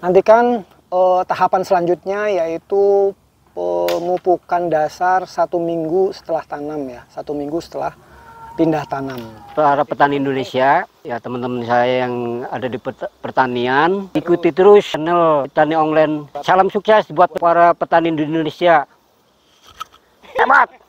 Nantikan tahapan selanjutnya yaitu pemupukan dasar 1 minggu setelah tanam ya, 1 minggu setelah pindah tanam. Para petani Indonesia, ya teman-teman saya yang ada di pertanian, ikuti terus channel Petani Online. Salam sukses buat para petani di Indonesia. Hebat!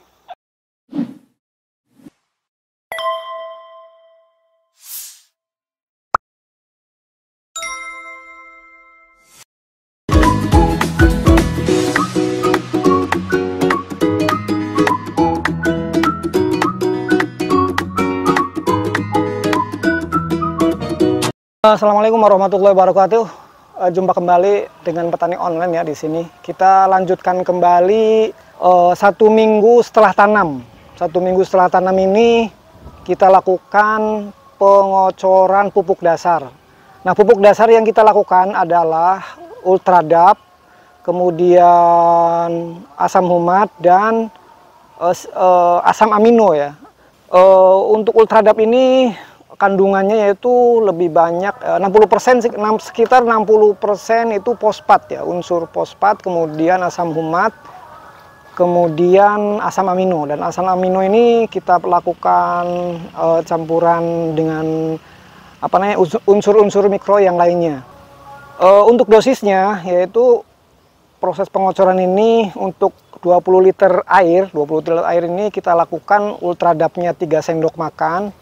Assalamualaikum warahmatullahi wabarakatuh. Jumpa kembali dengan Petani Online ya. Di sini kita lanjutkan kembali 1 minggu setelah tanam. 1 minggu setelah tanam ini kita lakukan pengocoran pupuk dasar. Nah, pupuk dasar yang kita lakukan adalah ultradap, kemudian asam humat dan asam amino ya. Untuk ultradap ini kandungannya yaitu lebih banyak 60%, sekitar 60% itu fosfat ya, unsur fosfat, kemudian asam humat, kemudian asam amino. Dan asam amino ini kita lakukan campuran dengan apa namanya unsur-unsur mikro yang lainnya. Untuk dosisnya yaitu proses pengocoran ini untuk 20 liter air ini kita lakukan ultradapnya 3 sendok makan.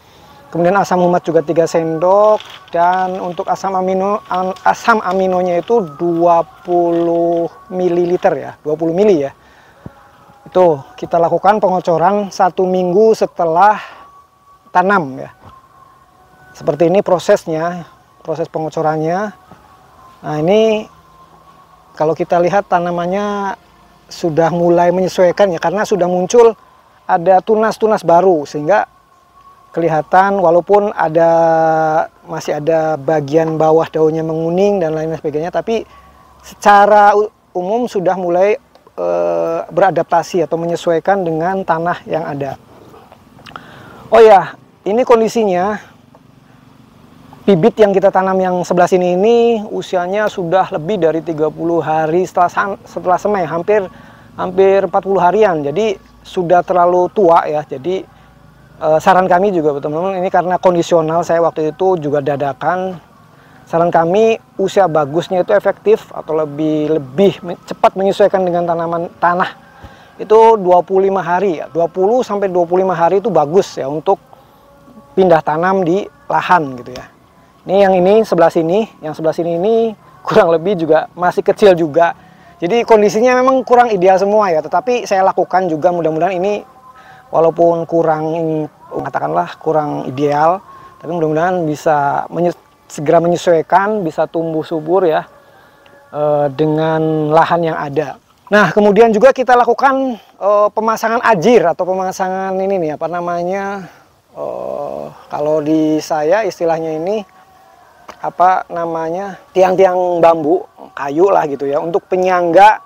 Kemudian asam humat juga 3 sendok, dan untuk asam aminonya itu 20 ml ya, 20 ml ya. Itu kita lakukan pengocoran 1 minggu setelah tanam ya. Seperti ini prosesnya, proses pengocorannya. Nah, ini kalau kita lihat tanamannya sudah mulai menyesuaikan ya, karena sudah muncul ada tunas-tunas baru sehingga kelihatan, walaupun ada masih ada bagian bawah daunnya menguning dan lain sebagainya, tapi secara umum sudah mulai beradaptasi atau menyesuaikan dengan tanah yang ada. Oh ya, ini kondisinya bibit yang kita tanam yang sebelah sini ini usianya sudah lebih dari 30 hari setelah semai, hampir 40 harian. Jadi sudah terlalu tua ya. Jadi saran kami juga teman-teman, ini karena kondisional, saya waktu itu juga dadakan. Saran kami usia bagusnya itu efektif atau lebih cepat menyesuaikan dengan tanaman tanah itu 25 hari ya. 20 sampai 25 hari itu bagus ya untuk pindah tanam di lahan gitu ya. Ini yang ini sebelah sini, yang sebelah sini ini kurang lebih juga masih kecil juga. Jadi kondisinya memang kurang ideal semua ya, tetapi saya lakukan juga, mudah-mudahan ini walaupun kurang ideal, tapi mudah-mudahan bisa segera menyesuaikan, bisa tumbuh subur ya dengan lahan yang ada. Nah, kemudian juga kita lakukan pemasangan ajir atau pemasangan ini nih, apa namanya? Kalau di saya istilahnya ini apa namanya? Tiang-tiang bambu, kayu lah gitu ya, untuk penyangga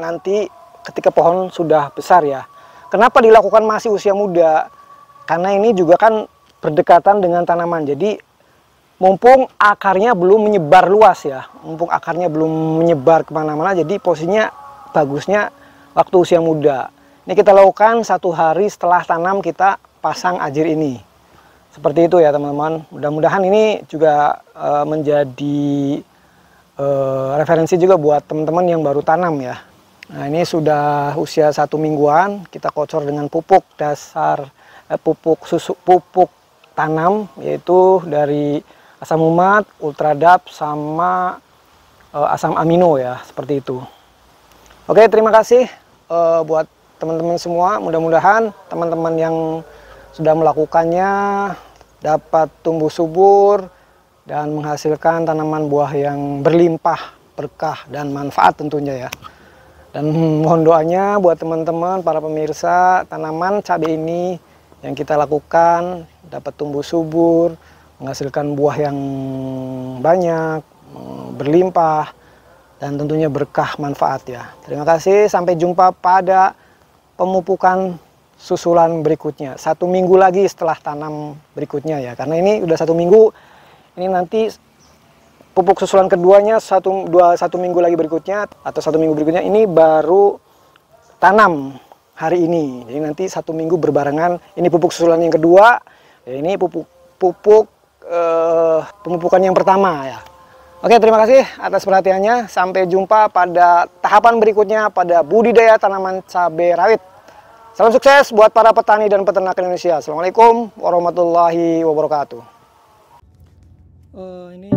nanti ketika pohon sudah besar ya. Kenapa dilakukan masih usia muda? Karena ini juga kan berdekatan dengan tanaman. Jadi mumpung akarnya belum menyebar luas ya, mumpung akarnya belum menyebar kemana-mana, jadi posisinya bagusnya waktu usia muda. Ini kita lakukan 1 hari setelah tanam kita pasang ajir ini. Seperti itu ya teman-teman. Mudah-mudahan ini juga menjadi referensi juga buat teman-teman yang baru tanam ya. Nah, ini sudah usia 1 mingguan, kita kocor dengan pupuk dasar, pupuk tanam, yaitu dari asam humat, ultradap, sama asam amino ya, seperti itu. Oke, terima kasih buat teman-teman semua. Mudah-mudahan teman-teman yang sudah melakukannya dapat tumbuh subur dan menghasilkan tanaman buah yang berlimpah, berkah, dan manfaat tentunya ya. Dan mohon doanya buat teman-teman, para pemirsa, tanaman cabai ini yang kita lakukan dapat tumbuh subur, menghasilkan buah yang banyak, berlimpah, dan tentunya berkah manfaat ya. Terima kasih, sampai jumpa pada pemupukan susulan berikutnya. 1 minggu lagi setelah tanam berikutnya ya, karena ini udah 1 minggu, ini nanti pupuk susulan keduanya satu minggu lagi berikutnya atau 1 minggu berikutnya ini baru tanam hari ini. Jadi nanti 1 minggu berbarengan ini pupuk susulan yang kedua, ini pemupukan yang pertama ya. Oke, terima kasih atas perhatiannya. Sampai jumpa pada tahapan berikutnya pada budidaya tanaman cabai rawit. Salam sukses buat para petani dan peternak Indonesia. Assalamualaikum warahmatullahi wabarakatuh. Ini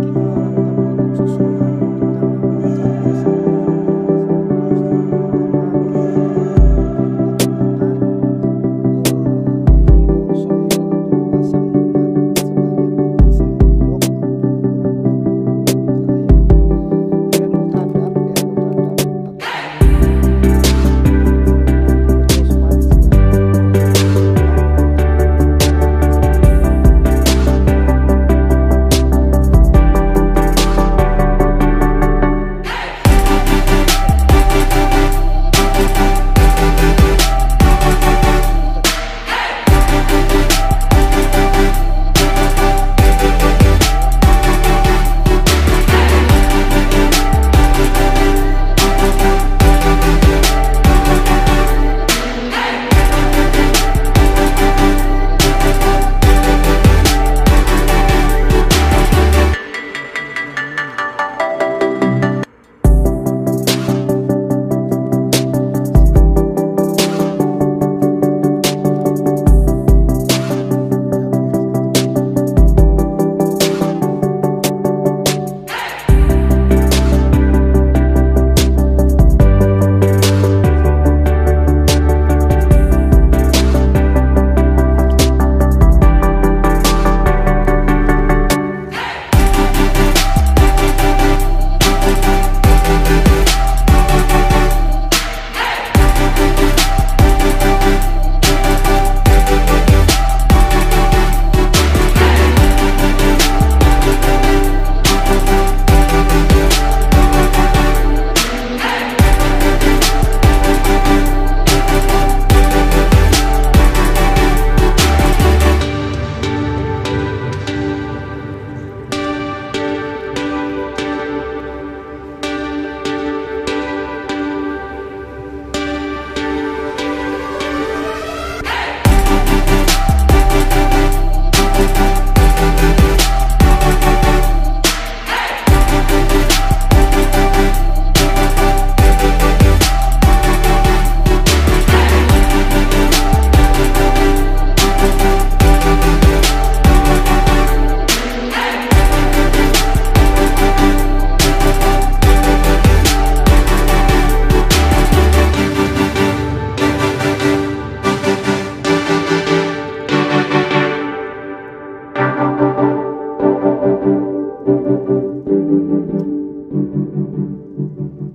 kita